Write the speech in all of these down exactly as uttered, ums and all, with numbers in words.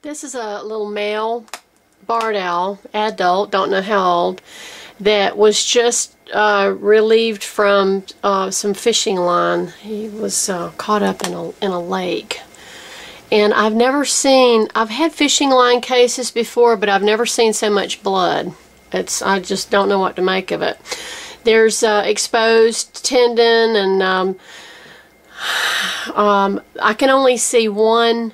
This is a little male barred owl, adult, don't know how old, that was just uh, relieved from uh, some fishing line. He was uh, caught up in a, in a lake. And I've never seen, I've had fishing line cases before, but I've never seen so much blood. It's, I just don't know what to make of it. There's uh, exposed tendon, and um, um, I can only see one,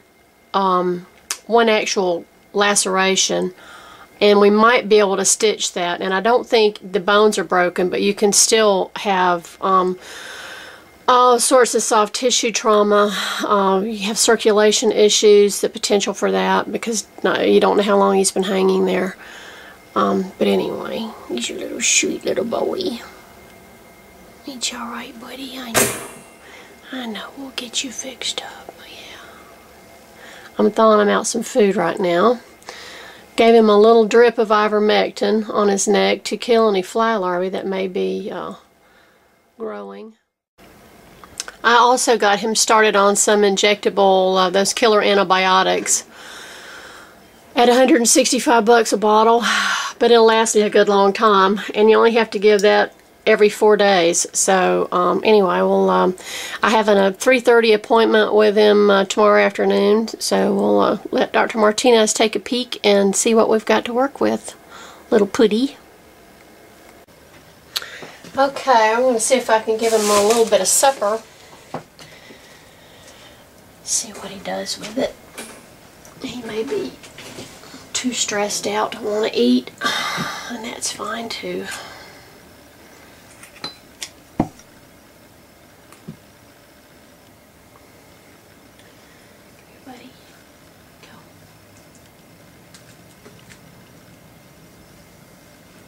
um, one actual laceration, and we might be able to stitch that. And I don't think the bones are broken, but you can still have um, all sorts of soft tissue trauma. Uh, you have circulation issues, the potential for that, because no, you don't know how long he's been hanging there. Um, but anyway, he's a little sweet little boy. It's all right, buddy. I know. I know. We'll get you fixed up. Yeah. I'm thawing him out some food right now. Gave him a little drip of ivermectin on his neck to kill any fly larvae that may be uh, growing. I also got him started on some injectable, uh, those killer antibiotics. At one hundred sixty-five bucks a bottle, but it'll last you a good long time, and you only have to give that every four days. So um, anyway, we'll, um, I have a three thirty appointment with him uh, tomorrow afternoon, so we'll uh, let Doctor Martinez take a peek and see what we've got to work with, little putty. Okay, I'm going to see if I can give him a little bit of supper. See what he does with it. He may be too stressed out to want to eat, and that's fine too. Everybody, go.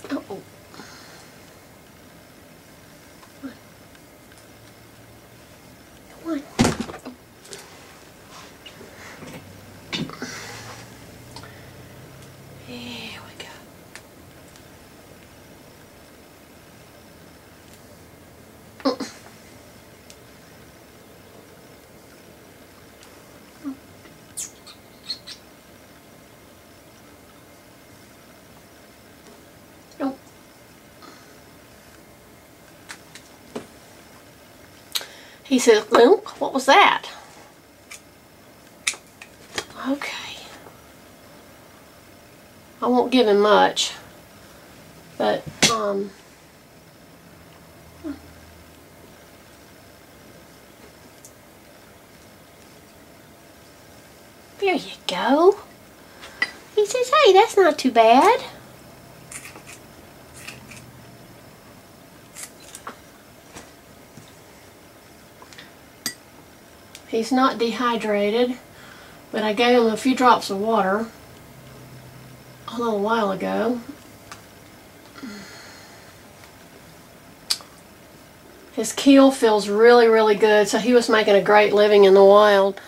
Uh-oh. Come on. Come on. He says, "Lump, what was that?" Okay. I won't give him much, but um, there you go. He says, "Hey, that's not too bad." He's not dehydrated, but I gave him a few drops of water a little while ago. His keel feels really, really good, so he was making a great living in the wild.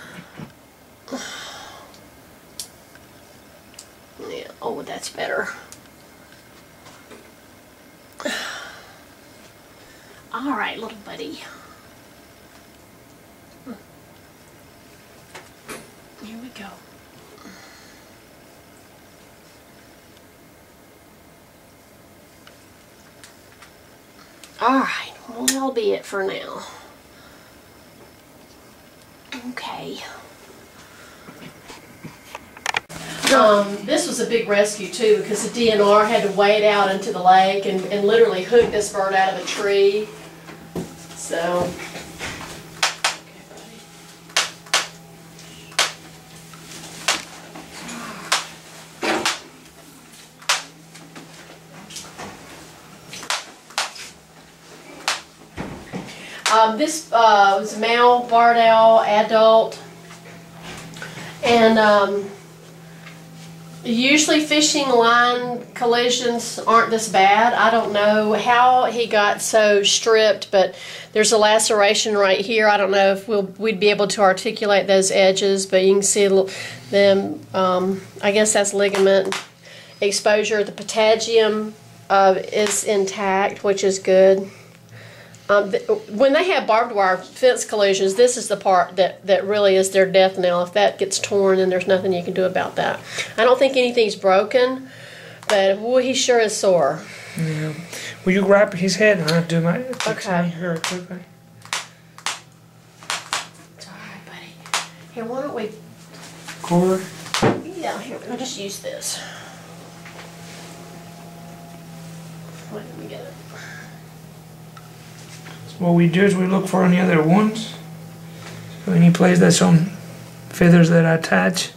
Yeah, oh, that's better. All right, little buddy. Here we go. All right, well, that'll be it for now. Okay. Um, this was a big rescue too, because the D N R had to wade out into the lake and, and literally hook this bird out of a tree. So. Um, this uh, was a male barred owl, adult, and um, usually fishing line collisions aren't this bad. I don't know how he got so stripped, but there's a laceration right here. I don't know if we'll, we'd be able to articulate those edges, but you can see them. Um, I guess that's ligament exposure. The patagium uh, is intact, which is good. Um, th when they have barbed wire fence collisions, this is the part that, that really is their death knell. If that gets torn, then there's nothing you can do about that. I don't think anything's broken, but boy, he sure is sore. Yeah. Will you wrap his head and I'll do my... Okay. Here, it's okay. It's all right, buddy. Here, why don't we... Cord? Yeah, here, I'll just use this. Wait, let me get it. What we do is we look for any other ones. So any place that's on feathers that I attach,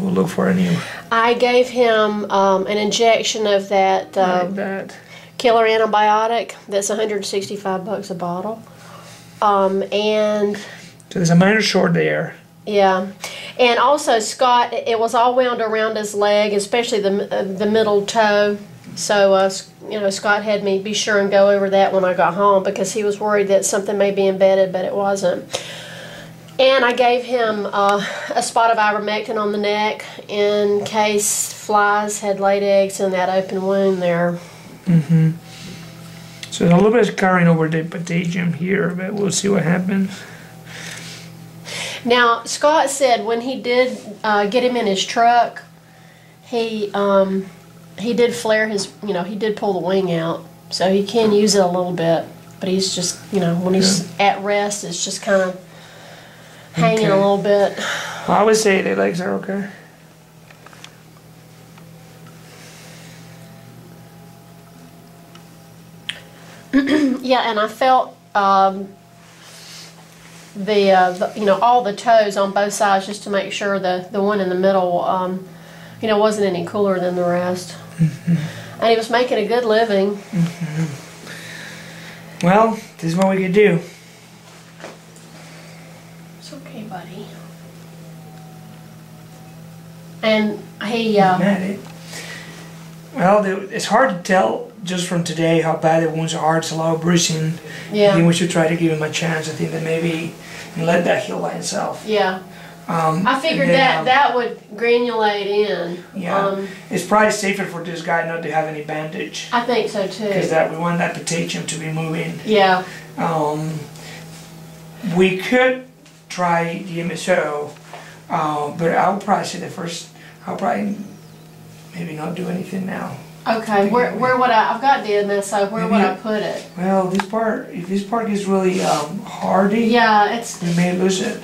we'll look for any. I gave him um, an injection of that, uh, like that killer antibiotic. That's one hundred sixty-five bucks a bottle. Um, and so there's a minor short there. Yeah, and also Scott, it was all wound around his leg, especially the uh, the middle toe. So, uh, you know, Scott had me be sure and go over that when I got home because he was worried that something may be embedded, but it wasn't. And I gave him uh, a spot of ivermectin on the neck in case flies had laid eggs in that open wound there. Mm-hmm. So there's a little bit of scarring over the patagium here, but we'll see what happens. Now, Scott said when he did uh, get him in his truck, he... Um, He did flare his, you know, he did pull the wing out, so he can use it a little bit, but he's just, you know, when he's at rest, it's just kind of hanging a little bit. Well, I would say their legs are okay. Yeah, and I felt um, the, uh, the, you know, all the toes on both sides just to make sure the, the one in the middle, um, you know, wasn't any cooler than the rest. Mm-hmm. And he was making a good living. Mm-hmm. Well, this is what we could do. It's okay, buddy. And he... Uh, it. Well, it's hard to tell just from today how bad the wounds are. It's a lot of bruising. Yeah. I think we should try to give him a chance. I think that maybe and let that heal by itself. Yeah. Um, I figured then, that um, that would granulate in. Yeah, um, it's probably safer for this guy not to have any bandage. I think so too. Because that we want that patagium to be moving. Yeah. Um, we could try D M S O, uh, but I would probably say the first. I'll probably maybe not do anything now. Okay, where maybe. where would I? I've got D M S O. Where maybe would I put it? Well, this part, if this part is really um, hardy, yeah, it's. We may lose it.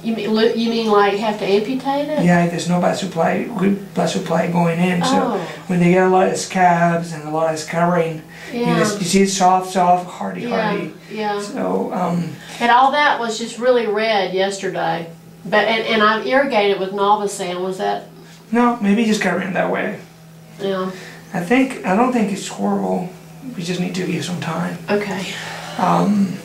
You mean, you mean like have to amputate it? Yeah, there's no blood supply, good blood supply going in. Oh. So when they get a lot of scabs and a lot of scarring, yeah. you, know, you see it's soft, soft, hardy, yeah. hardy. Yeah. So, um, and all that was just really red yesterday. But And, and I've irrigated with Novosan, was that? No, maybe just got rid that way. Yeah. I think, I don't think it's horrible. We just need to give some time. Okay. Um,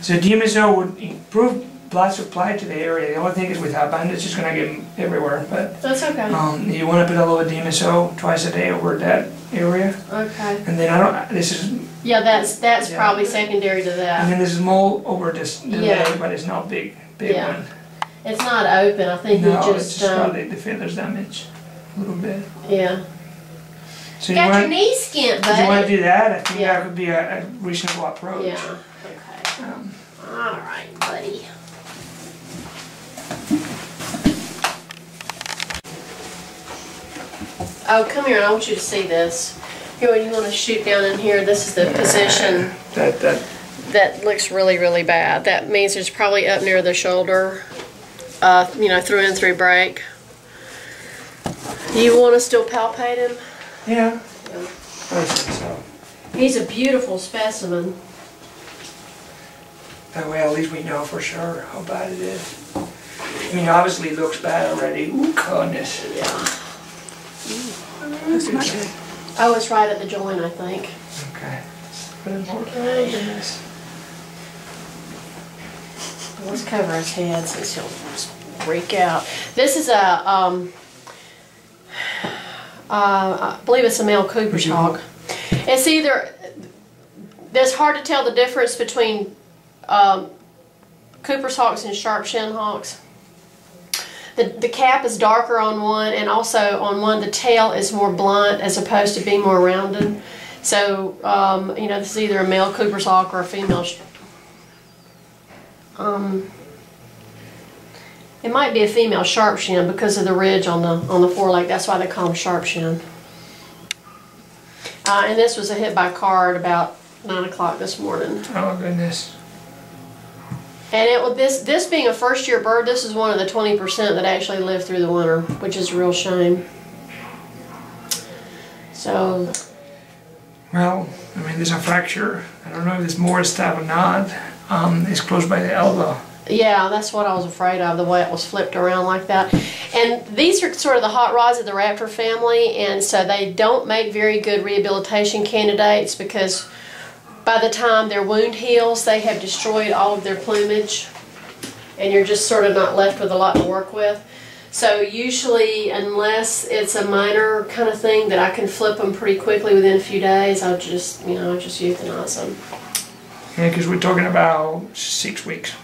so D M S O would improve blood supply to the area. The only thing is with our bandage, it's going to get everywhere. But that's okay. Um, you want to put a little D M S O twice a day over that area. Okay. And then I don't. This is. Yeah, that's that's yeah. probably secondary to that. And then there's mole over this the yeah. leg, but it's not big, big yeah. one. It's not open. I think no, you just. It's just um, got the feathers damage a little bit. Yeah. So you got you wanna, your knees skinned, buddy. If you want to do that, I think yeah. that would be a, a reasonable approach. Yeah. Okay. Um, All right, buddy. Oh, come here, I want you to see this. Here, when you want to shoot down in here, this is the position that, that. that looks really, really bad. That means it's probably up near the shoulder, uh, you know, through and through break. Do you want to still palpate him? Yeah. yeah. I think so. He's a beautiful specimen. That way, at least we know for sure how bad it is. I mean, obviously, it looks bad already. Ooh, goodness. Yeah. Oh, it's right at the joint, I think. Okay. Okay. Let's cover his head since he'll freak out. This is a, um, uh, I believe it's a male Cooper's hawk. It's either, it's hard to tell the difference between um, Cooper's hawks and sharp-shinned hawks. The, the cap is darker on one, and also on one the tail is more blunt as opposed to being more rounded. So, um, you know, this is either a male Cooper's hawk or a female. Um, it might be a female sharp-shinned because of the ridge on the on the foreleg. That's why they call them sharp-shinned. Uh, and this was a hit by car at about nine o'clock this morning. Oh goodness! And it this this being a first-year bird, this is one of the twenty percent that actually lived through the winter, which is a real shame. So. Well, I mean, there's a fracture. I don't know if there's more stabbinade. Um, it's close by the elbow. Yeah, that's what I was afraid of, the way it was flipped around like that. And these are sort of the hot rods of the raptor family, and so they don't make very good rehabilitation candidates because by the time their wound heals, they have destroyed all of their plumage, and you're just sort of not left with a lot to work with. So usually, unless it's a minor kind of thing that I can flip them pretty quickly within a few days, I'll just, you know, I'll just euthanize them. Yeah, because we're talking about six weeks.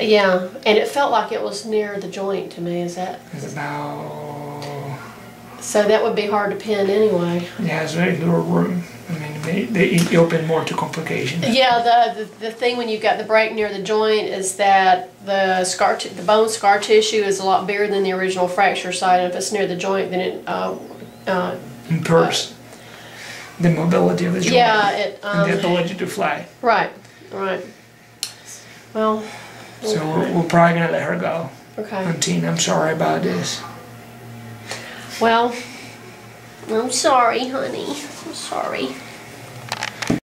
Yeah, and it felt like it was near the joint to me. Is that? It's about. So that would be hard to pin anyway. Yeah, it's very little room. I mean, they, they open more to complications. Yeah, the, the the thing when you've got the break near the joint is that the scar, t the bone scar tissue is a lot bigger than the original fracture site. And if it's near the joint, then it uh, uh, imperves uh, the mobility of the joint. Yeah, it um, and the ability to fly. Right, right. Well. Okay. So we're, we're probably gonna let her go. Okay. Untine, I'm sorry about this. Well. I'm sorry, honey. I'm sorry.